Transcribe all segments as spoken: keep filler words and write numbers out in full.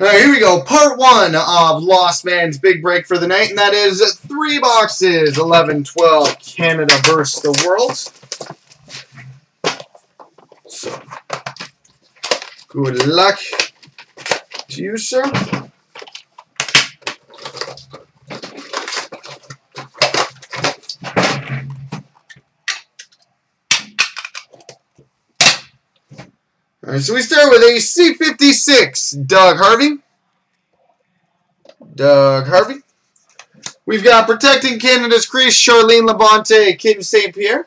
All right, here we go. Part one of Lost Man's Big Break for the night, and that is three boxes, eleven twelve, Canada versus the World. So, good luck to you, sir. All right, so we start with a C fifty-six, Doug Harvey. Doug Harvey. We've got protecting Canada's crease, Charlene Labonte, Kim Saint-Pierre.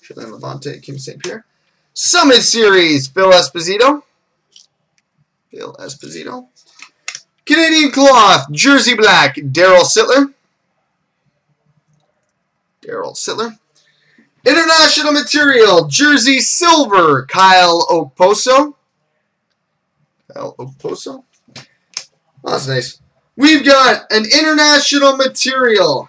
Charlene Labonte, Kim Saint-Pierre. Summit Series, Phil Esposito. Phil Esposito. Canadian Cloth, Jersey Black, Daryl Sittler. Daryl Sittler. International Material, Jersey Silver, Kyle Okposo. Kyle Okposo. Oh, that's nice. We've got an International Material.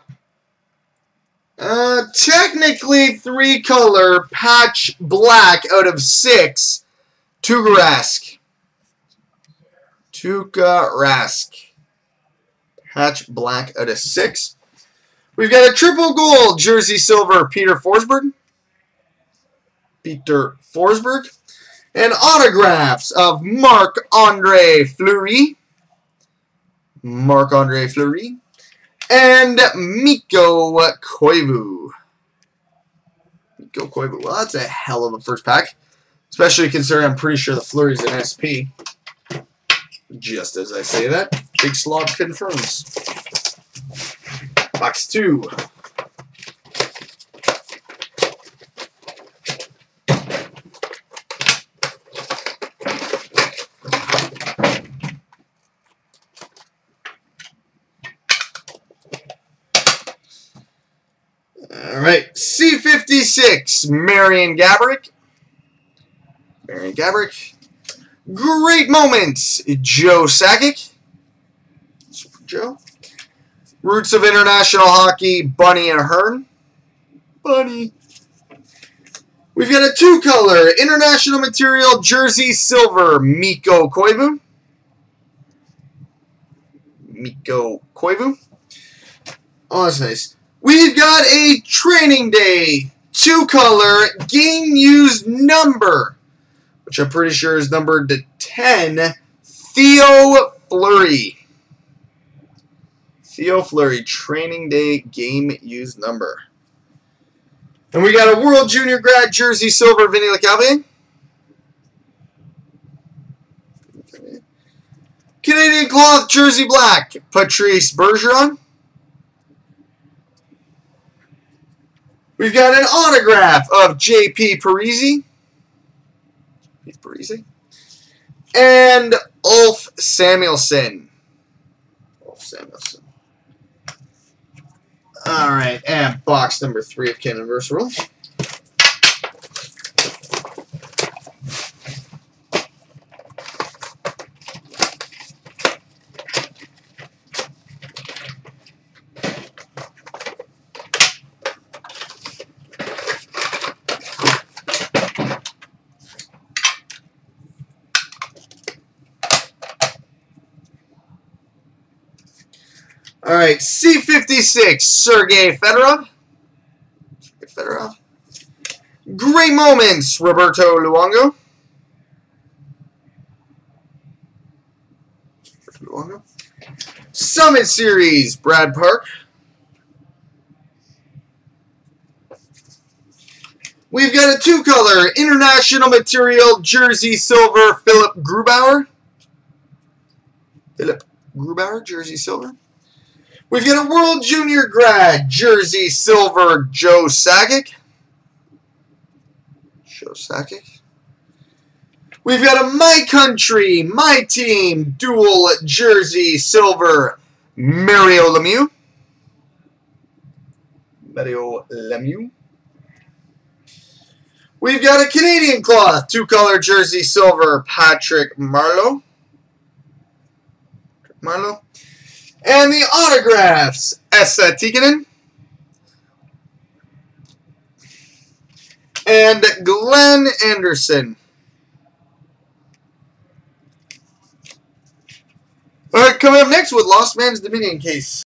Uh, technically three color, patch black out of six. Tuukka Rask. Tuukka Rask. Patch black out of six. We've got a triple gold, Jersey Silver, Peter Forsberg. Peter Forsberg. And autographs of Marc-Andre Fleury. Marc-Andre Fleury. And Mikko Koivu. Mikko Koivu. Well, that's a hell of a first pack. Especially considering I'm pretty sure the Fleury's an S P. Just as I say that, Big Slob confirms. Box two. All right, C fifty-six, Marian Gaborik. Marian Gaborik. Great moments, Joe Sakic. Super Joe. Roots of International Hockey, Bunny and Hearn. Bunny. We've got a two-color, International Material, Jersey Silver, Mikko Koivu. Mikko Koivu. Oh, that's nice. We've got a Training Day, two-color, game-used number, which I'm pretty sure is numbered to ten, Theo Fleury. Theo Fleury, Training Day, game used number. And we got a World Junior Grad, Jersey Silver, Vinny Lecalvin. Canadian Cloth, Jersey Black, Patrice Bergeron. We've got an autograph of J P. Parisi. Parisi. And Ulf Samuelson. Ulf Samuelson. All right, and box number three of Canada versus the World. All right, C fifty-six, Sergei Fedorov. Sergei Fedorov. Great moments, Roberto Luongo. Luongo. Summit Series, Brad Park. We've got a two-color, International Material, Jersey Silver, Philip Grubauer. Philip Grubauer, Jersey Silver. We've got a World Junior Grad, Jersey Silver, Joe Sakic. Joe Sakic. We've got a My Country, My Team, Dual Jersey Silver, Mario Lemieux. Mario Lemieux. We've got a Canadian Cloth, two-color Jersey Silver, Patrick Marleau. Marleau. And the autographs, Esa Tikkanen and Glenn Anderson. coming up next with Lost Man's Dominion Case.